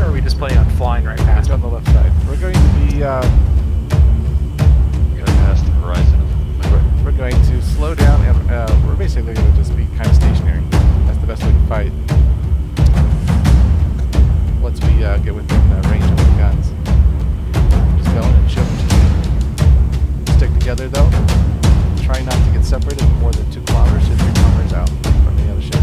or are we just planning on flying right past it? On the left side. We're going to be... going past the horizon. We're going to slow down, and we're basically going to just be kind of stationary. That's the best way to fight. Once we get within range of the guns. Just going and shift. Stick together, though. Try not to get separated more than 2 kilometers to 3 kilometers out from the other ship.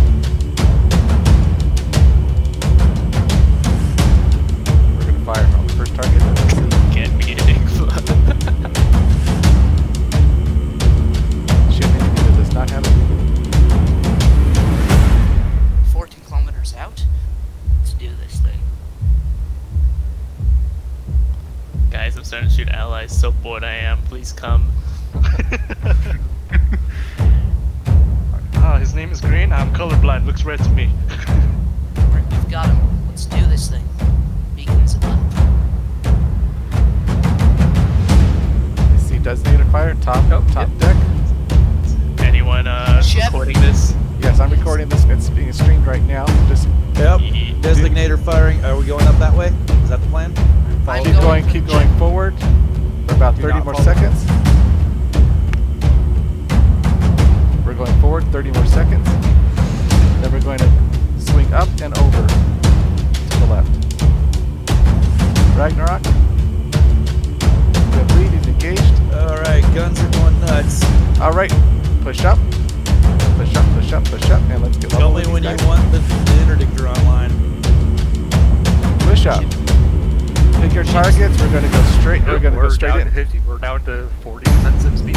We're going to fire on the first target. Get meetings. Not having 14 kilometers out? Let's do this thing. Guys, I'm starting to shoot allies. So bored I am. Please come. Ah, his name is green. I'm colorblind. Looks red to me. We've got him. Let's do this thing. Beacons up. See designated fire. Top yep. Deck. Anyone recording this? Yes, I'm recording this. It's being streamed right now. Just yep. Designator firing. Are we going up that way? Is that the plan? Keep going forward for about 30 more seconds. We're going forward 30 more seconds. Then we're going to swing up and over to the left. Ragnarok. The lead is engaged. All right, guns are going nuts. All right. Push up, push up, push up, push up, and let's get level. Only when you want the interdictor online. Push up. Pick your targets. We're gonna go straight. We're gonna go straight in. 50, we're down to 40% speed.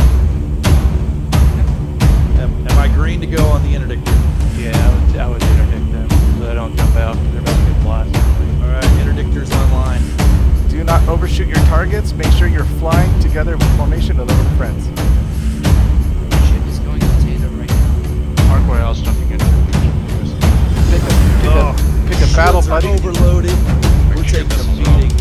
Am I green to go on the interdictor? Yeah, I would interdict them so they don't jump out. They're about to get blasted. All right, interdictors online. Do not overshoot your targets. Make sure you're flying together with formation of little friends. Ark Royal jumping in. Pick a battle buddy. Overloaded. We're taking a beating.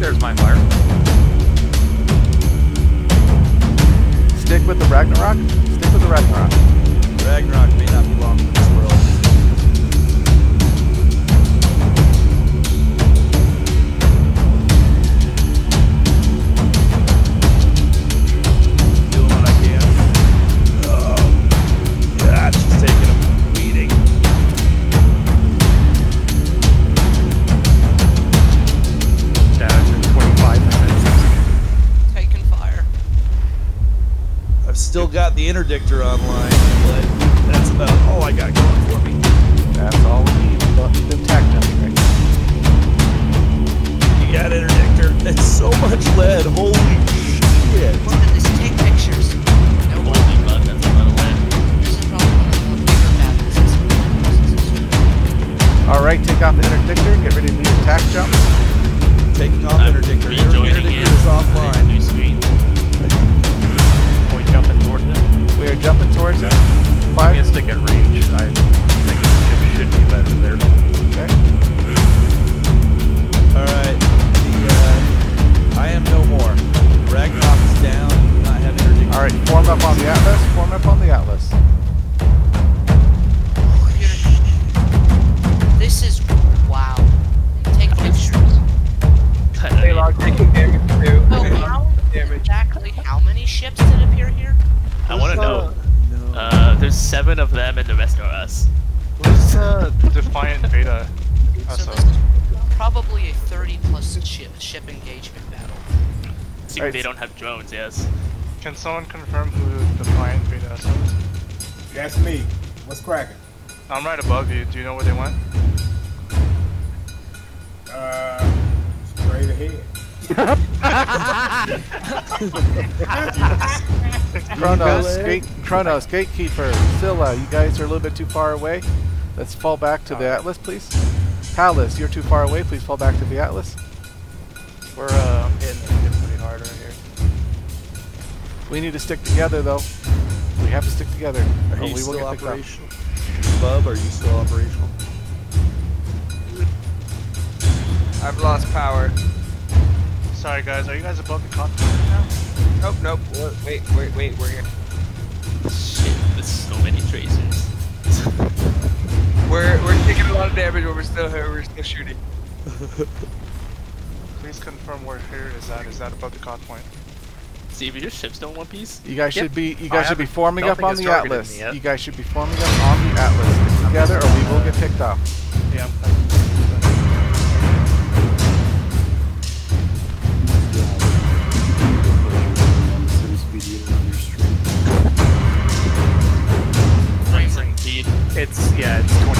There's my fire. Stick with the Ragnarok. Stick with the Ragnarok. Ragnarok may not be long for this world. Still got the interdictor online, but that's about all I got going for me. That's all we need. The tack jumping right now. You got interdictor. It's so much lead. Holy shit. Look at this. Take pictures. No one. That's a lot of lead. This is probably one of the bigger battles. All right, take off the interdictor. Get ready to do your tack jump. Taking off interdictor. Interdictor is offline. Jumping towards it. We are jumping towards it. Fire. I'm going to stick at range. I think the ship should be better there. Okay. Alright. I am no more. Ragnarok is down. I have energy. Alright, form up on the Atlas. Form up on the Atlas. This is... wow. Take pictures. They log taking damage too. Oh, wow. Exactly how many ships did appear here? I want to know. There's 7 of them and the rest are us. Where's Defiant Beta? So this is probably a 30-plus ship engagement battle. See, right. They don't have drones, yes. Can someone confirm who Defiant Beta is? That's me. What's cracking? I'm right above you. Do you know where they went? Straight ahead. Kronos, Gatekeeper, Scylla, you guys are a little bit too far away. Let's fall back to the Atlas, please. Palace, you're too far away. Please fall back to the Atlas. We're hitting pretty hard right here. We need to stick together, though. We have to stick together. Are you still operational? Bub, are you still operational? I've lost power. Sorry guys, are you guys above the continent right now? Nope, nope. Wait, we're here. Shit, there's so many tracers. We're taking a lot of damage, but we're still shooting. Please confirm where Hera is at. Is that above the con point? See, but your ships don't one piece. You guys should be. You guys should be forming up on the Atlas. You guys should be forming up on the Atlas together, or we will get picked off. Yeah. It's, yeah, it's 27.5%.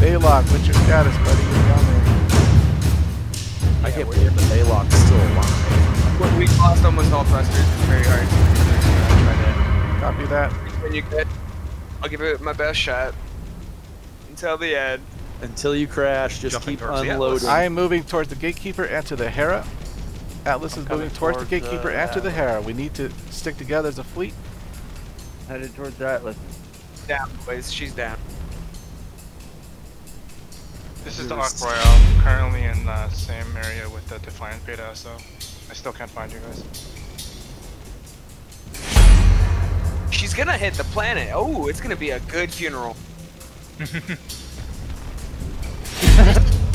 Balog, put your status, buddy. You're down there. Yeah, I can't believe the Balog's still alive. We lost almost all thrusters. It's very hard. Copy that. When you get, I'll give it my best shot. Until the end. Until you crash, just keep unloading. I am moving towards the Gatekeeper and to the Hera. Atlas is moving towards the Gatekeeper and to the Hera. We need to stick together as a fleet. Headed towards the Atlas. Down, boys. She's down. This is the Ark Royal. Currently in the same area with the Defiant Beta, so I still can't find you guys. She's gonna hit the planet. Oh, it's gonna be a good funeral. This is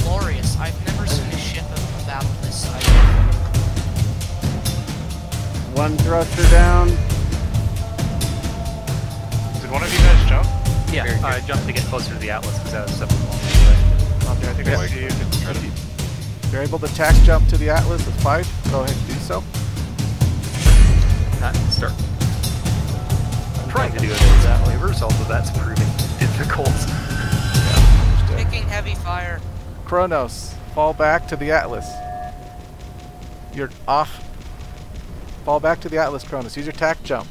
glorious. I've never seen a ship about this size. One thruster down. Did one of you guys jump? Yeah, I jumped to get closer to the Atlas because I was 7 miles away. Okay, I think I see you. If you're able to tax jump to the Atlas at 5, go ahead and do so. Start. I'm trying to do it with that waivers, although that's proving difficult. Yeah, taking heavy fire. Kronos, fall back to the Atlas. You're off. Fall back to the Atlas, Kronos. Use your tack jump.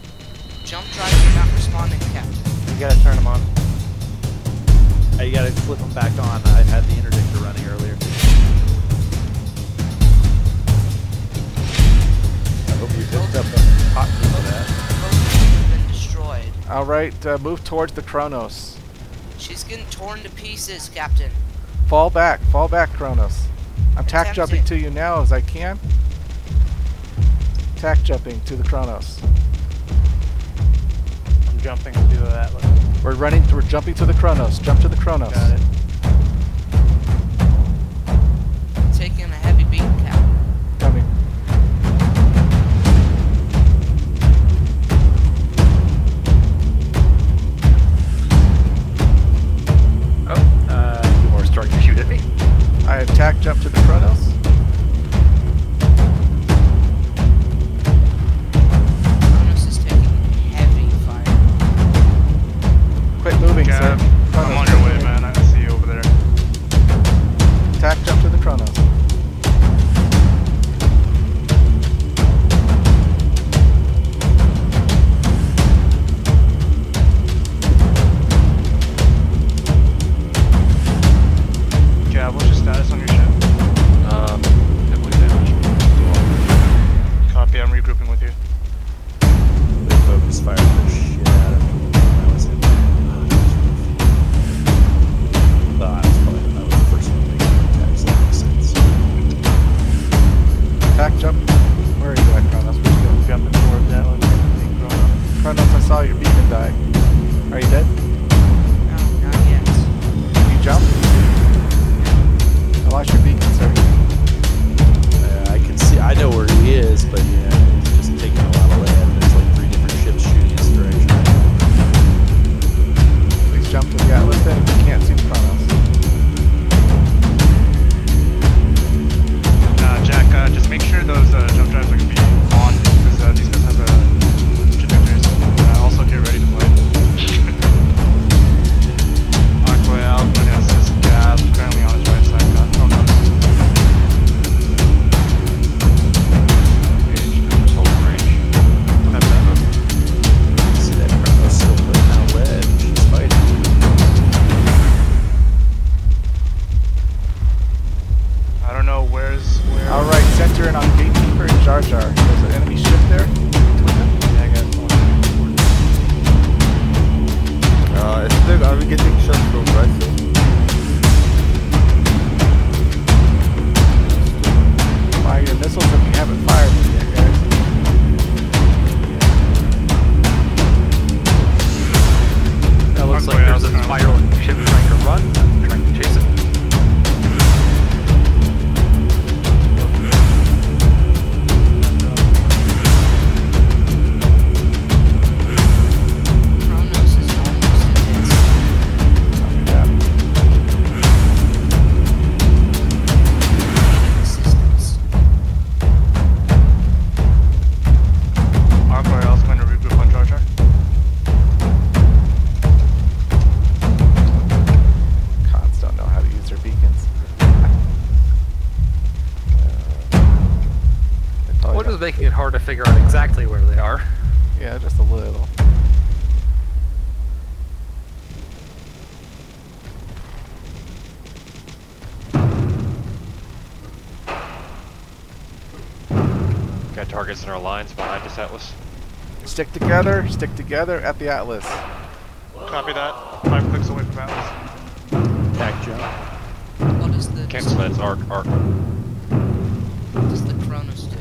Jump drives are not responding, Captain. You gotta turn them on. You gotta flip them back on. I had the interdictor running earlier. I hope you picked up the hot piece of that. Been destroyed. Alright, move towards the Kronos. She's getting torn to pieces, Captain. Fall back, Kronos. I'm tack jumping to you now as I can. Tack jumping to the Kronos. I'm jumping to the Atlas. We're running. We're jumping to the Kronos. Jump to the Kronos. Got it. Taking a heavy beat, Captain. Coming. Oh, you are starting to shoot at me. I have tack jump to the Kronos. Moving, Gab, sir. I'm on your way, man. I see you over there. Tack jump to the Kronos. Gab, what's your status on your ship? Heavily damaged. Copy, I'm regrouping with you. They focus fire the shit out of me. Back jump. Where are you at, Kronos? We're jumping towards that one. Kronos, I saw your beacon die. Are you dead? No, not yet. You jumped? I lost your beacon, sir. I can see, I know where he is, but yeah, he's just taking a lot of land. There's like 3 different ships shooting his direction. Please jump to the Atlas then if you can't see the Kronos. Just make sure those jump drives are going to be on, because these guys have trajectories. Also, get ready to play. Arc Royal, Kronos, Gab, currently on his right side. I see that Kronos still putting out lead. She's fighting. I don't know where's... Alright, center in on Gatekeeper and Jar Jar. There's an enemy ship there. Yeah, I got one. Are we getting shot from right? haven't fired them yet, guys. That looks like there's a spiraling ship trying to run. I'm trying to chase it. Making it hard to figure out exactly where they are. Yeah, just a little. Got targets in our lines behind us, Atlas. Stick together at the Atlas. Copy that. 5 clicks away from Atlas. Back jump. What is the... Cancel that, it's Ark. What does the Kronos do?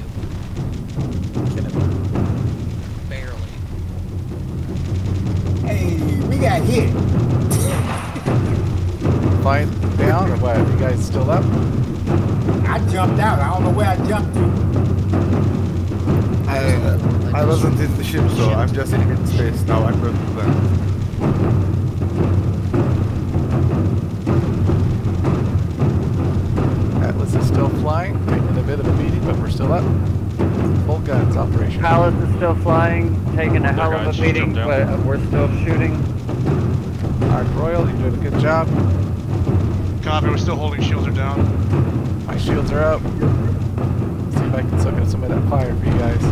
Barely. Hey, we got hit. Flying down or what? You guys still up? I jumped out. I don't know where I jumped to. I wasn't in the ship, so I'm just in hidden space now. I couldn't do that. Atlas is still flying, taking a bit of a beating, but we're still up. Full guns operation. Palace is still flying, taking a hell of a beating, but we're still shooting. Ark Royal, you did a good job. Copy, we're still holding. Shields are down. My shields are up. See if I can suck up some of that fire for you guys.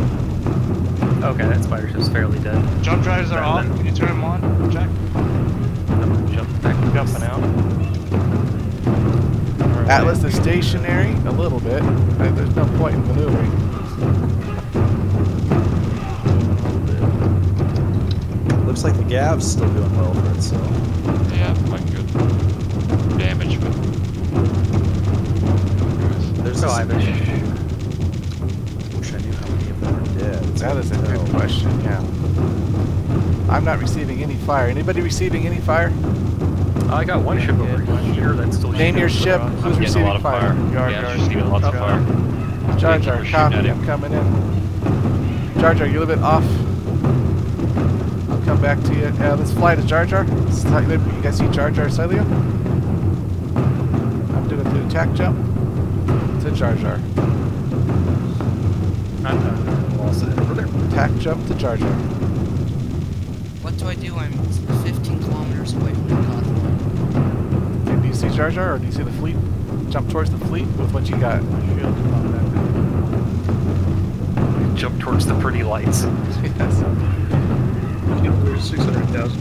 Okay, that spider ship's fairly dead. Jump drives are off. Can you turn them on, Jack? I'm jumping out. Atlas is stationary, a little bit. There's no point in maneuvering. Looks like the Gav's still doing well for itself. So. Yeah, quite good damage, but there's no Irish. Wish I knew how many of them are dead. That is a good question. Yeah. I'm not receiving any fire. Anybody receiving any fire? I got one ship over here that's still shooting. Name your ship. Who's receiving fire? Yard. Receiving a lot of fire. Jar Jar, copy. I'm coming in. Jar Jar, you're a little bit off. I'll come back to you. Let's fly to Jar Jar. You guys see Jar Jar Scylla? I'm doing the attack jump. To Jar Jar. I'm done. Also over there. Attack jump to Jar Jar. What do I do? I'm 15 kilometers away from the Gotham. Do you see Jar Jar, or do you see the fleet? Jump towards the fleet with what you got. Jump towards the pretty lights. Yes. We're 600,000.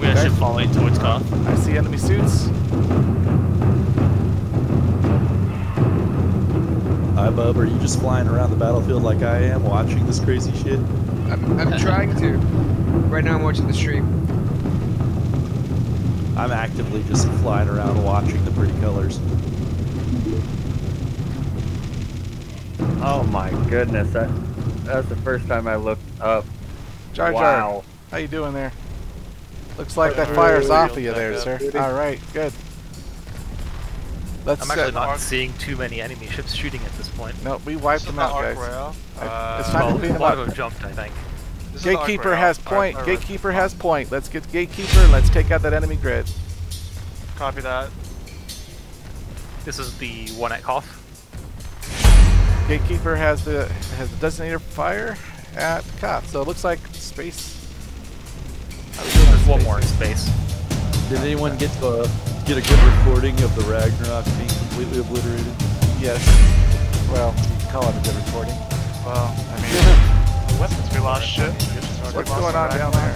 We actually falling towards Gotham. I see enemy suits. Hi, Bub. Are you just flying around the battlefield like I am, watching this crazy shit? I'm trying to. Right now I'm watching the stream. I'm actively just flying around watching the pretty colors. Oh my goodness, that's the first time I looked up. Jar Jar, wow. How you doing there? Looks like that fire's off of you there, sir. Alright, good. I'm actually not seeing too many enemy ships shooting at this point. No, we wiped them out, guys. It's time to clean them up. Jumped, I think. Gatekeeper has point. Gatekeeper has point. Let's get Gatekeeper and let's take out that enemy grid. Copy that. This is the one at Koth. Gatekeeper has the designator fire at Koth. So it looks like space. There's one more in space. Did anyone get a good recording of the Ragnarok being completely obliterated? Yes. Well, you can call it a good recording. Well, I mean. Since we lost shit. What's going on down there?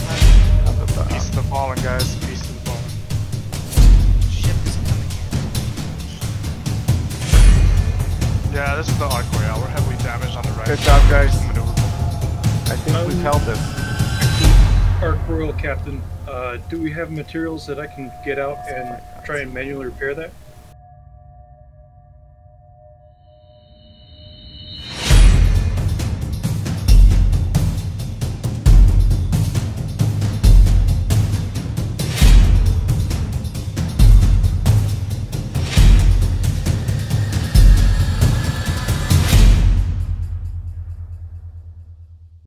Peace to the fallen, guys. Peace to the fallen. Ship is coming in. Yeah, this is the Ark Royal. We're heavily damaged on the right. Good job, guys. I think we've held this. Ark Royal Captain, do we have materials that I can get out and try and manually repair that?